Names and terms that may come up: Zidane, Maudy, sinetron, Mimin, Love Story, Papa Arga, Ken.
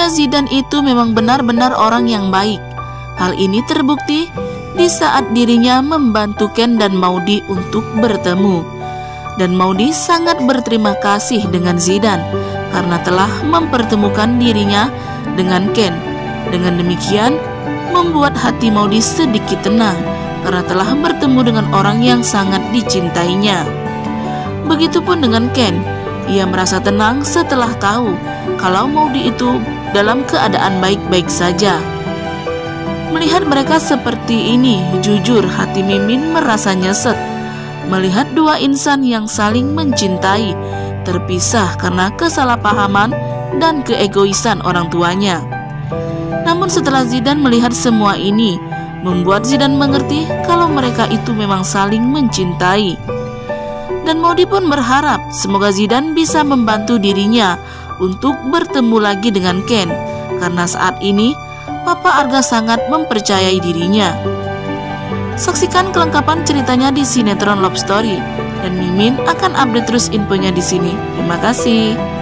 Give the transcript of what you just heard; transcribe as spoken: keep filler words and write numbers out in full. Sesungguhnya Zidane itu memang benar-benar orang yang baik. Hal ini terbukti di saat dirinya membantu Ken dan Maudy untuk bertemu. Dan Maudy sangat berterima kasih dengan Zidane karena telah mempertemukan dirinya dengan Ken. Dengan demikian, membuat hati Maudy sedikit tenang karena telah bertemu dengan orang yang sangat dicintainya. Begitupun dengan Ken. Ia merasa tenang setelah tahu kalau Maudy itu dalam keadaan baik-baik saja. Melihat mereka seperti ini, jujur hati Mimin merasa nyesek. Melihat dua insan yang saling mencintai, terpisah karena kesalahpahaman dan keegoisan orang tuanya. Namun setelah Zidane melihat semua ini, membuat Zidane mengerti kalau mereka itu memang saling mencintai. Dan Maudy pun berharap semoga Zidane bisa membantu dirinya untuk bertemu lagi dengan Ken, karena saat ini Papa Arga sangat mempercayai dirinya. Saksikan kelengkapan ceritanya di sinetron Love Story, dan Mimin akan update terus infonya di sini. Terima kasih.